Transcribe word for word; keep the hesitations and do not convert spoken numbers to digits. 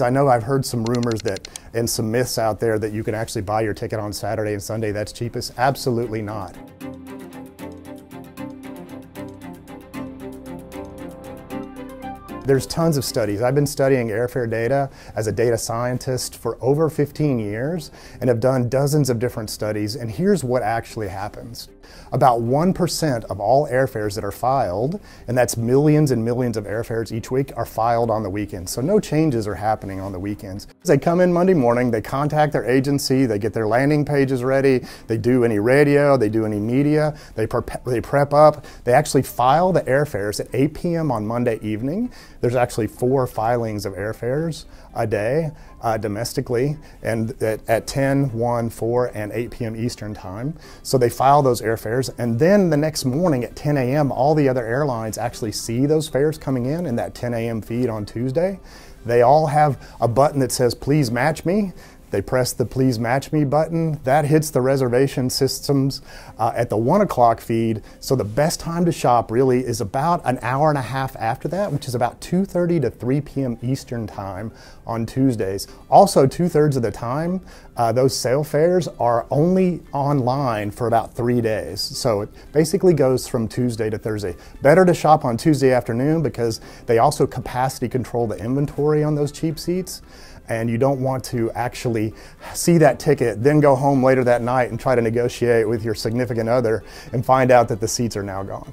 I know I've heard some rumors that and some myths out there that you can actually buy your ticket on Saturday and Sunday, that's cheapest. Absolutely not. There's tons of studies. I've been studying airfare data as a data scientist for over fifteen years and have done dozens of different studies, and here's what actually happens. About one percent of all airfares that are filed, and that's millions and millions of airfares each week, are filed on the weekends. So no changes are happening on the weekends. They come in Monday morning, they contact their agency, they get their landing pages ready, they do any radio, they do any media, they prep, they prep up, they actually file the airfares at eight p m on Monday evening. There's actually four filings of airfares a day uh, domestically, and at, at ten, one, four, and eight p m Eastern time. So they file those airfares, and then the next morning at ten a m all the other airlines actually see those fares coming in in that ten a m feed on Tuesday. They all have a button that says, "Please match me." They press the "Please match me" button. That hits the reservation systems uh, at the one o'clock feed. So the best time to shop really is about an hour and a half after that, which is about two thirty to three p m Eastern time on Tuesdays. Also, two thirds of the time, uh, those sale fares are only online for about three days. So it basically goes from Tuesday to Thursday. Better to shop on Tuesday afternoon because they also capacity control the inventory on those cheap seats. And you don't want to actually see that ticket, then go home later that night and try to negotiate with your significant other and find out that the seats are now gone.